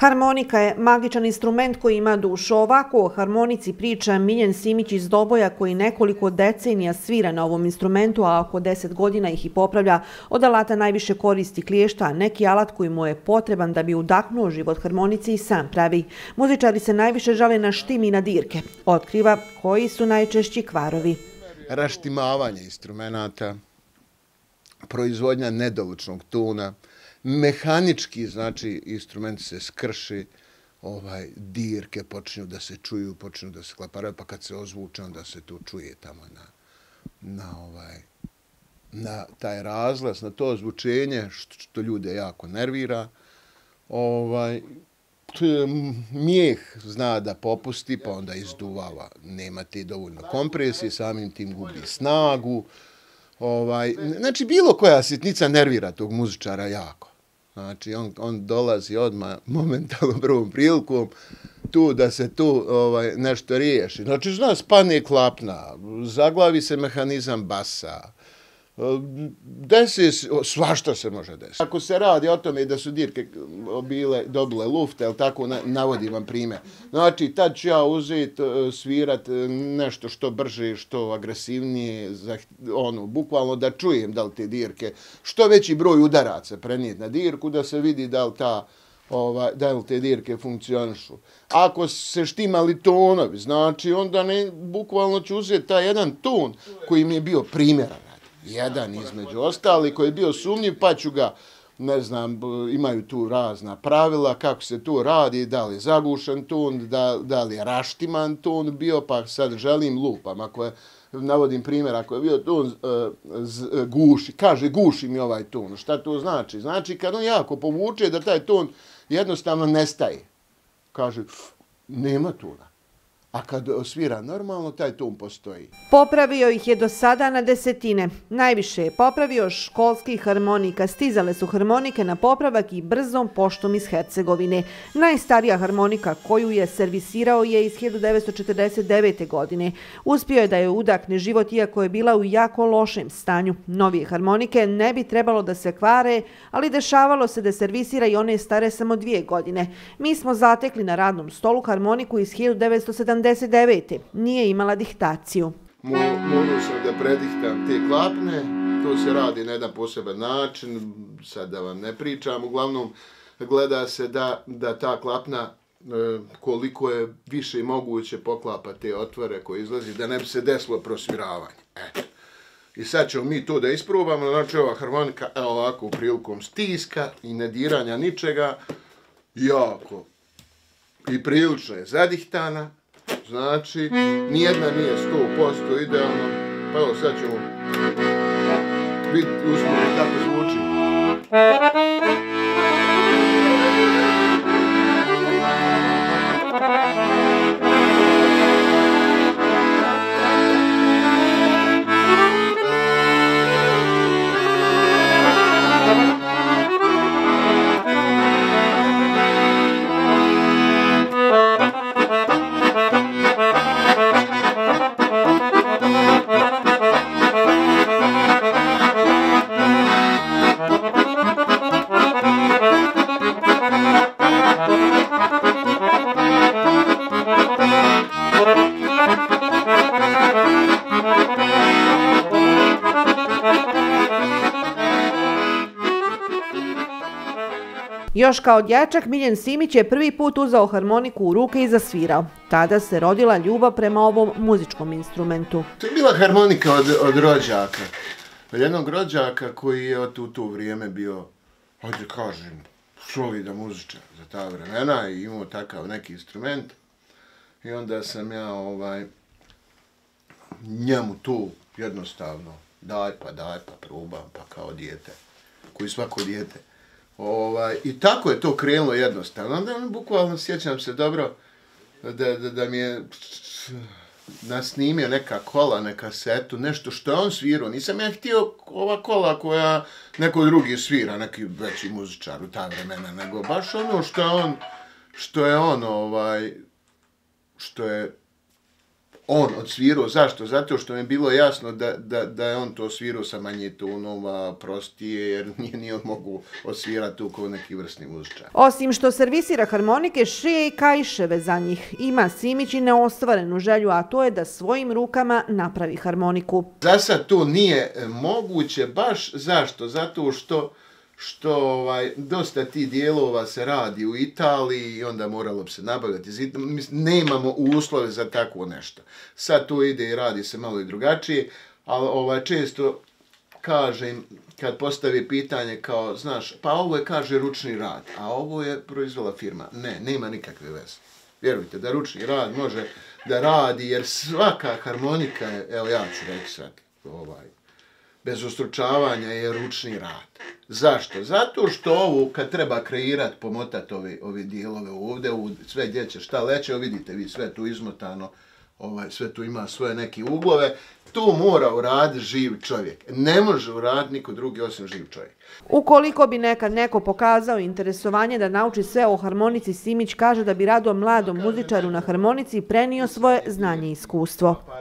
Harmonika je magičan instrument koji ima dušu. Ovako o harmonici priča Miljen Simić iz Doboja, koji nekoliko decenija svira na ovom instrumentu, a oko 10 godina ih i popravlja. Od alata najviše koristi kliješta, a neki alat koji mu je potreban da bi udahnuo život harmonici i sam pravi. Muzičari se najviše žale na štim i na dirke. Otkriva koji su najčešći kvarovi. Raštimavanje instrumenta, proizvodnja nedovučnog tuna, mehanički, znači, instrument se skrši, dirke počinju da se čuju, počinju da se klaparaju, pa kad se ozvuče, onda se to čuje tamo na taj razglas, na to ozvučenje, što ljude jako nervira. Mijeh zna da popusti, pa onda izduvava. Nema te dovoljno kompresije, samim tim gubi snagu. Znači, bilo koja sitnica nervira tog muzičara jako. Znači, on dolazi odmah momentalno prvom prilikom tu da se tu nešto riješi. Znači, zna, spane klapna, zaglavi se mehanizam basa, desi, svašta se može desiti. Ako se radi o tome da su dirke dobile lufte, ali tako navodim vam primjer. Znači, tad ću ja uzeti, svirat nešto što brže, što agresivnije, bukvalno da čujem da li te dirke, što veći broj udaraca prenijeti na dirku, da se vidi da li te dirke funkcionišu. Ako se štimali tonovi, znači, onda bukvalno ću uzeti taj jedan ton koji mi je bio primjeran. Jedan između ostali koji je bio sumnjiv, pa ću ga, ne znam, imaju tu razna pravila, kako se tu radi, da li je zagušen ton, da li je raštiman ton bio, pa sad želim lupam. Ako navodim primjer, ako je bio ton guši, kaže guši mi ovaj ton, šta to znači? Znači kad on jako povuče da taj ton jednostavno nestaje, kaže nema tona. A kad svira normalno, taj ton postoji. Popravio ih je do sada na 10-tine. Najviše je popravio školskih harmonika. Stizale su harmonike na popravak i brzom poštom iz Hercegovine. Najstarija harmonika koju je servisirao je iz 1949. godine. Uspio je da je udahne život iako je bila u jako lošem stanju. Novije harmonike ne bi trebalo da se kvare, ali dešavalo se da servisira i one stare samo 2 godine. Mi smo zatekli na radnom stolu harmoniku iz 1979. Nije imala diktaciju. Mogu sam da prediktam te klapne, to se radi na jedan poseban način, sad da vam ne pričam, uglavnom gleda se da ta klapna koliko je više moguće poklapa te otvore koje izlazi, da ne bi se desilo prosviravanje. I sad ćemo mi to da isprobamo, znači ova harmonika ovako prilikom stiska i nediranja ničega, jako i prilično je zadihtana. Znači, nijedna nije 100% idealna. Pa evo, sad ćemo vidjeti uspjeti kako zvuči. Još kao dječak Miljen Simić je prvi put uzao harmoniku u ruke i zasvirao. Tada se rodila ljubav prema ovom muzičkom instrumentu. To je bila harmonika od rođaka. Od jednog rođaka koji je u to vrijeme bio, hajde kažem, solidan muzičar za ta vremena i imao takav neki instrument. I onda sam ja njemu tu jednostavno daj pa probam pa kao dijete, koji svako dijete. I tako je to krenulo jednostavno. Onda bukvalno sjećam se dobro da mi je nasnimio neka kola, neka setu, nešto što je on svirao. Nisam ja htio ova kola koja neko drugi svira, neki veći muzičar u ta vremena, nego baš ono što je on, što je on odsvirao. Zašto? Zato što mi je bilo jasno da je on to svirao sa manje tonova, prostije, jer nije on mogu odsvirati tu kao neki vrsni muzičar. Osim što servisira harmonike, šije i kajševe za njih, ima Simić i neostvarenu želju, a to je da svojim rukama napravi harmoniku. Za sad to nije moguće, baš zašto? Zato što dosta tih dijelova se radi u Italiji i onda moralo bi se nabavljati. Nemamo uslove za takvo nešto. Sad to ide i radi se malo i drugačije, ali često kažem, kad postavi pitanje kao, znaš, pa ovo je, kaže, ručni rad, a ovo je proizvela firma. Ne, nema nikakve veze. Vjerujte da ručni rad može da radi, jer svaka harmonika je, evo ja ću reći sad, bez ustručavanja je ručni rad. Zašto? Zato što ovo kad treba kreirati, pomotati ove dijelove ovdje, sve gdje će šta leće, vidite vi sve tu izmotano, sve tu ima svoje neke uglove, tu mora uraditi živ čovjek. Ne može uraditi niko drugi osim živ čovjek. Ukoliko bi nekad neko pokazao interesovanje da nauči sve o harmonici, Simić kaže da bi rado mladom muzičaru na harmonici prenio svoje znanje i iskustvo.